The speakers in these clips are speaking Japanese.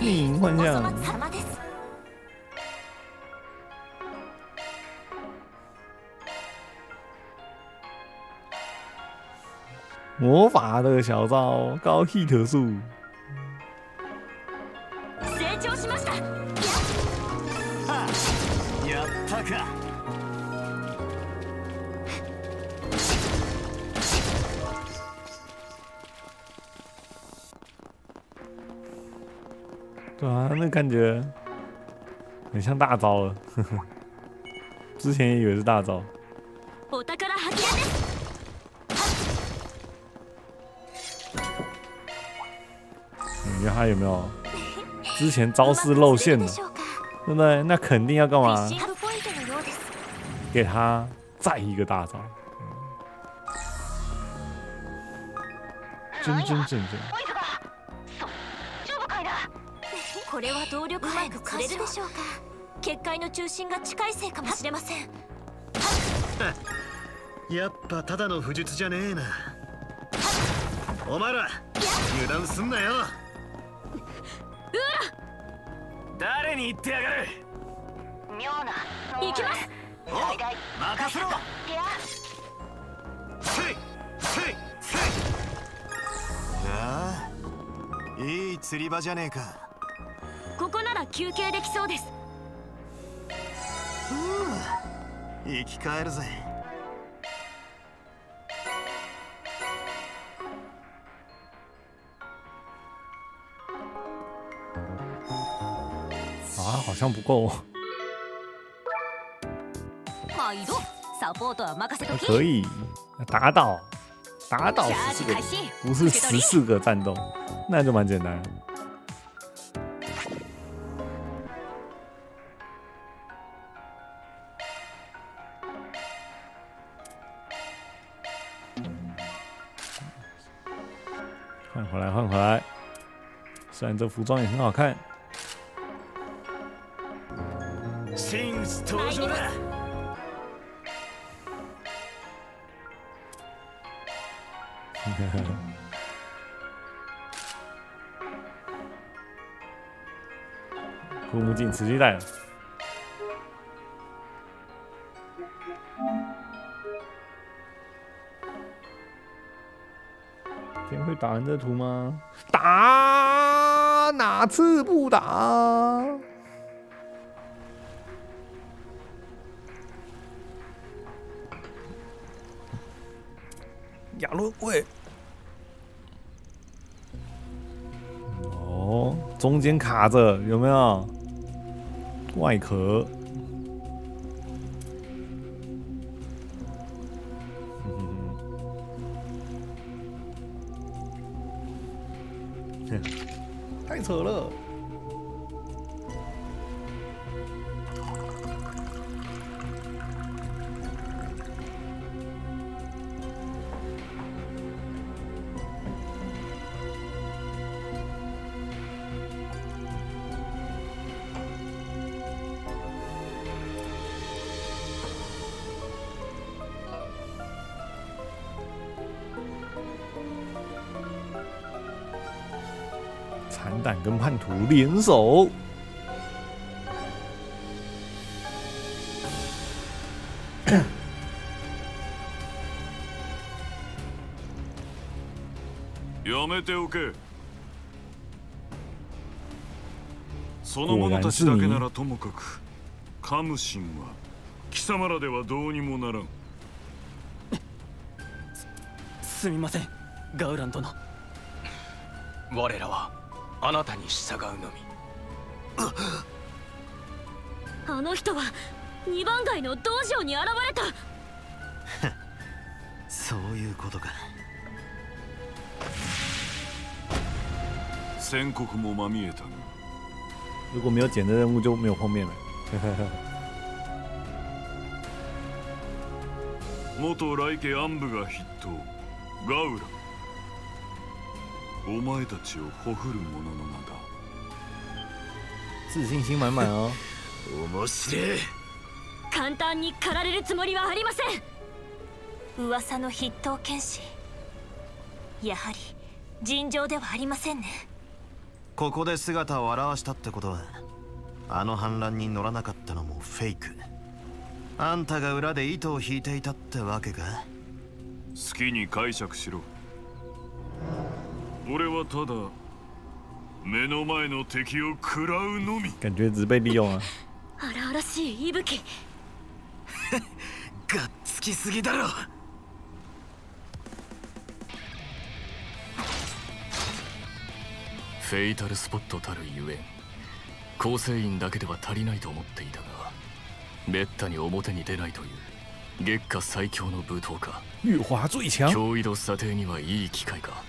一隐换将。魔法的小招，高 hit 数。 对啊，那感觉很像大招了，呵呵，之前也以为是大招。你看他有没有之前招式露馅了，对不对？那肯定要干嘛？给他再一个大招。真。 これは動力範囲が釣れるでしょうか。結界の中心が近いせいかもしれません。やっぱただの不術じゃねえな。お前ら油断すんなよ。誰に言ってやがる。妙な。行きます。お、任せろ。せい。ああ、いい釣り場じゃねえか。 ここなら休憩できそうです。生き返るぜ。啊，好像不够。可以打倒14个，不是14个战斗，那就蛮简单。 换回来，虽然这服装也很好看。护目镜持续戴。 会打完这图吗？打哪次不打？亚伦喂。哦，中间卡着有没有？外壳。 太扯了！残党跟叛徒联手，やめておけ。その者たちだけならともかく、カムシンは貴様らではどうにもならん。すみません、ガウラン殿。我らは。 あなたに従うのみ。あの人は二番街の道場に現れた。そういうことか。宣告もまみえた。如果没有捡的任务就没有碰面了。元来家暗部が筆頭、ガウラ。 お前たちをほふる者の名だ。自信心満々哦。面白い。簡単に狩られるつもりはありません。噂の筆頭剣士。やはり尋常ではありませんね。ここで姿を現したってことは、あの反乱に乗らなかったのもフェイク。あんたが裏で糸を引いていたってわけか。好きに解釈しろ。俺はただ目の前の敵を食らうのみ。感觉只被利用了。荒々しい息吹。がっつきすぎだろ。フェイタルスポットたるゆえ、構成員だけでは足りないと思っていたが、めったに表に出ないという月下最強の武闘家。脅威度査定にはいい機会か。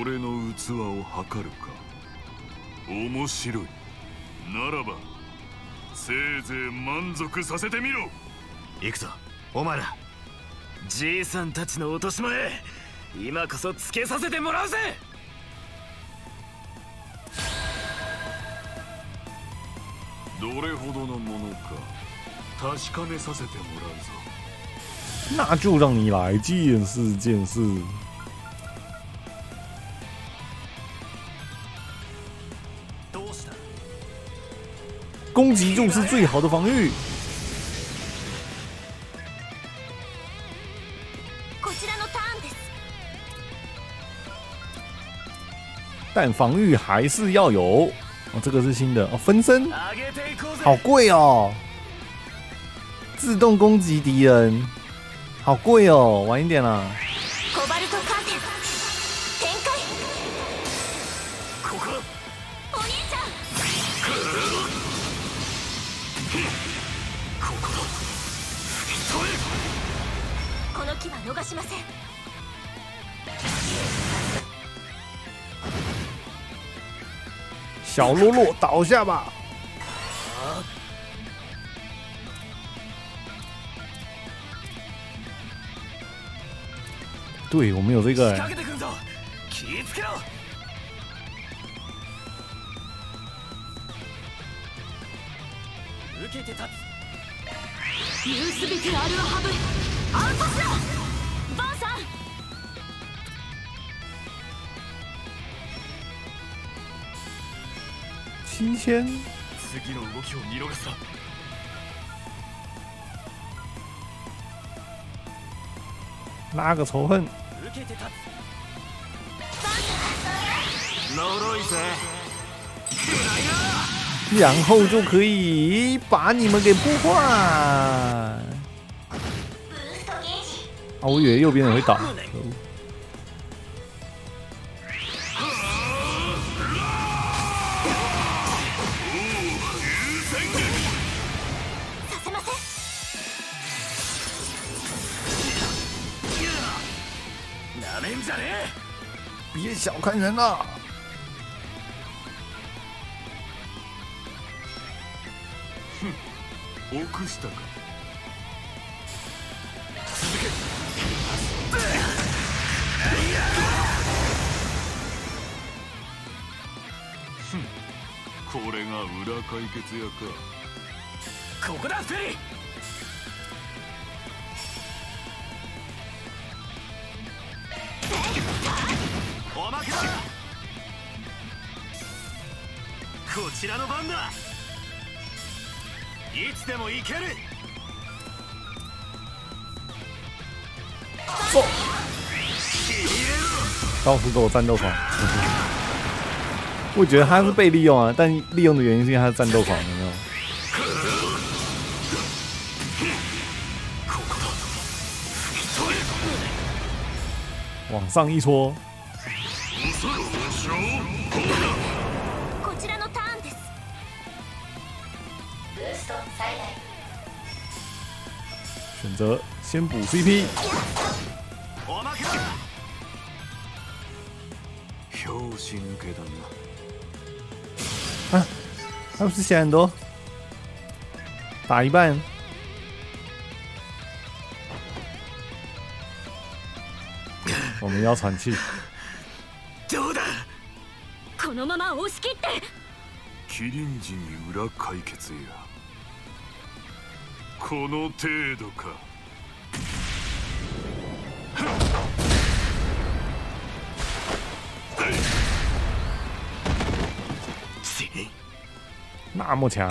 俺の器を測るか。面白いならばせいぜい満足させてみろ。行くぞお前ら。じいさんたちの落とし前、今こそつけさせてもらうぜ。どれほどのものか確かめさせてもらうぞ。那就让你来见识见识。攻击就是最好的防御。但防御还是要有。哦，这个是新的哦，分身，好贵哦。自动攻击敌人，好贵哦，晚一点啦。小喽啰倒下吧。对，我们有这个。7000。次の動きを見逃すな。拉个仇恨。然后就可以把你们给破坏。啊，我以为右边人会倒。别小看人了。哼，奥斯特。哼、これが裏解決やか。ここだフェリー。こちらの番だ。いつでも行ける。走。到处都有战斗狂。我觉得他是被利用啊，但利用的原因是因为他是战斗狂，有没有？往上一戳。选择先补 CP。啊，他不是血很多，打一半。我们要喘气。どうだ。このまま押し切って。麒麟陣裏解決や。この程度か。那木强。や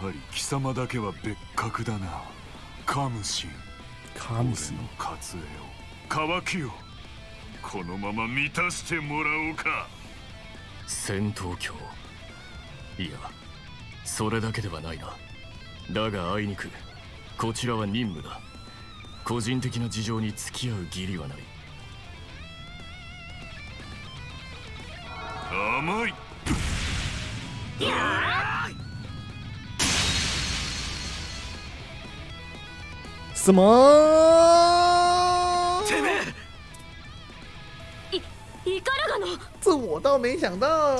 はり貴様だけは別格だな。カムシン、カムシの活絵を、渇きをこのまま満たしてもらおうか。戦闘狂。いや、それだけではないな。だがあいにく、こちらは任務だ。個人的な事情に付き合う義理はない。甘い。什么？前面！这我倒没想到。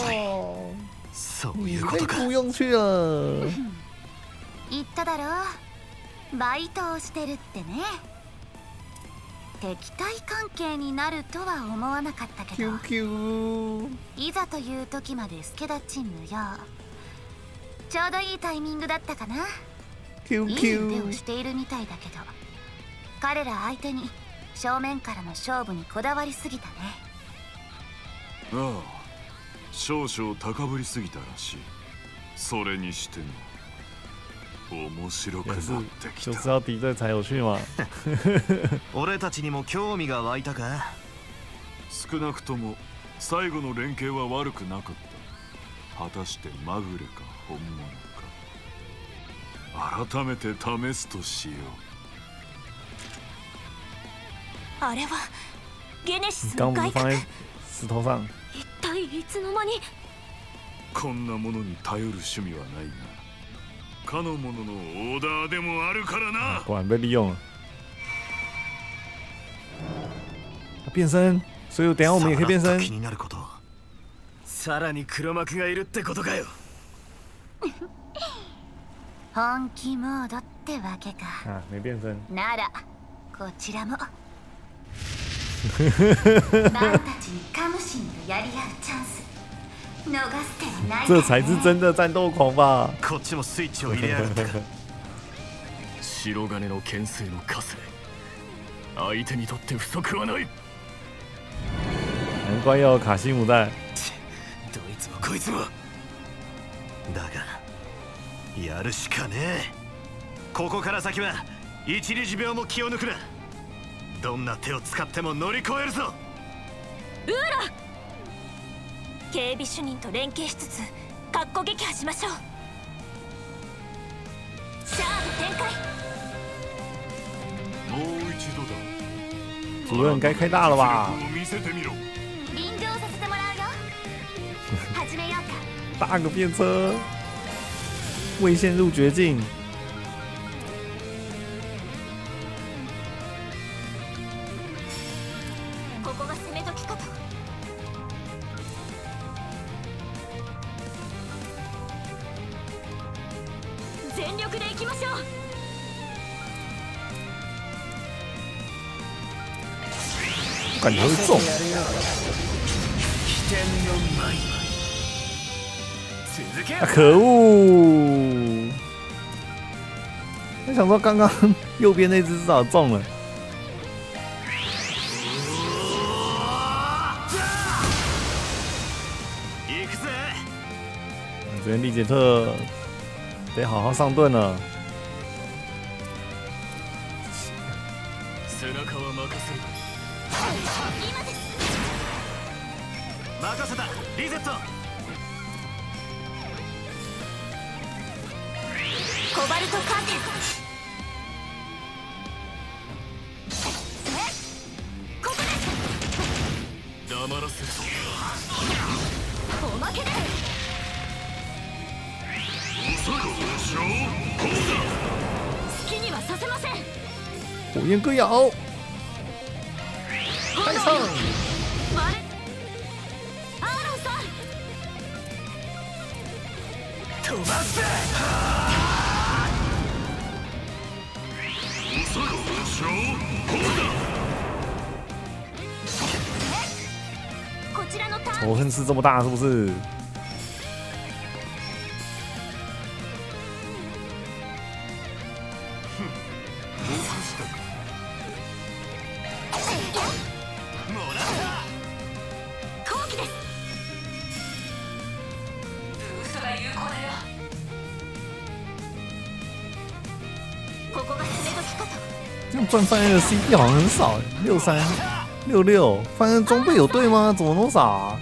你被雇佣去了。言っただろ、バイトをしてるってね。敵対関係になるとは思わなかったけど、いざという時まで助太刀無用。ちょうどいいタイミングだったかな。いい腕をしているみたいだけど、彼ら相手に正面からの勝負にこだわりすぎたね。ああ、少々高ぶりすぎたらしい。それにしても面白くなってきた。就知道敌对才有趣嘛。俺たちにも興味が湧いたか。少なくとも最後の連携は悪くなかった。果たしてまぐれか本物か、改めて試すとしよう。あれはゲネシスの外郭。石頭上。一体いつの間に。こんなものに頼る趣味はないな。かのもののオーダーでもあるからな。果然被利用了。他变身，所以等下我们也可以变身。さらに黒幕がいるってことかよ。本気モードってわけか。啊，没变身。ならこちらも。マンたちにカムシンとやり合うチャンス。这才是真的战斗狂吧！こっちもスイッチを入れやがったか。白金の牽制の加勢、相手にとって不足はない。難怪要卡西姆在。どいつもこいつも。だがやるしかねえ。ここから先は一日秒も気を抜くな。どんな手を使っても乗り越えるぞ。ウーラ。警備主任と連携しつつ、格好撃破しましょう。シャード展開。もう一度だ。主任该开大了吧？臨場させてもらうよ。始めようか。大个便车，未陷入绝境。感觉会中。啊！可恶！我想说，刚刚右边那只至少中了。这边利杰特得好好上盾了。任せた。リセット。コバルトカーテン。ここです。黙らせるぞ。おまけで。遅い。上等だ。好きにはさせません。火焰龟咬。开上。仇恨是这么大，是不是？です。ブーストが有効だよ。ここが攻め時かと。用钻翻页的 CP 好像很少，63、66，翻页装备有对吗？怎么那么少啊？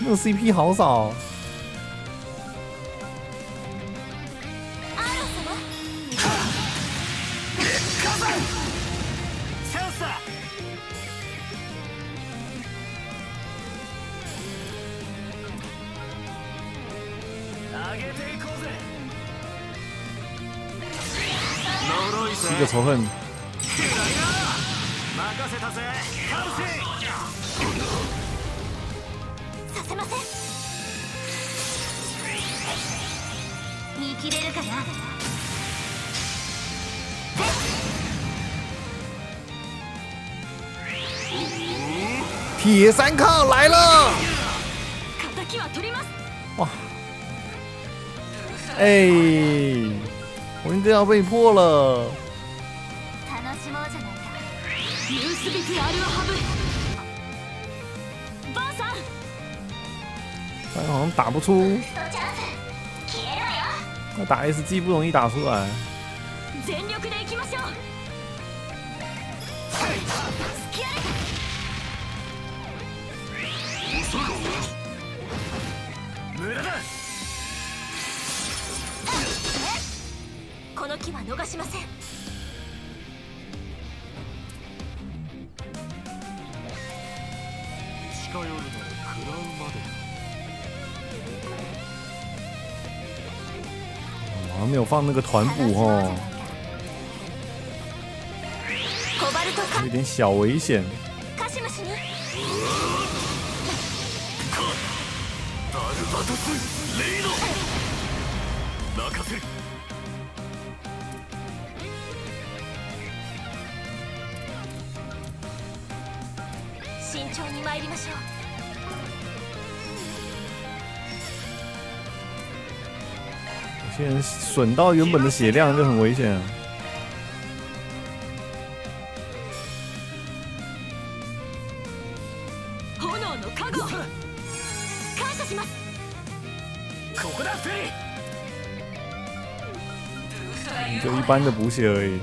那个 CP 好少。 是一个仇恨。铁三靠来了！哇！哎，我们都要被破了。 但好像打不出，要打 SG 不容易打出来。この機は逃しません。 我没有放那个团补哦，有点小危险。慎重に参りましょう。 有些人损到原本的血量就很危险。就一般的补血而已。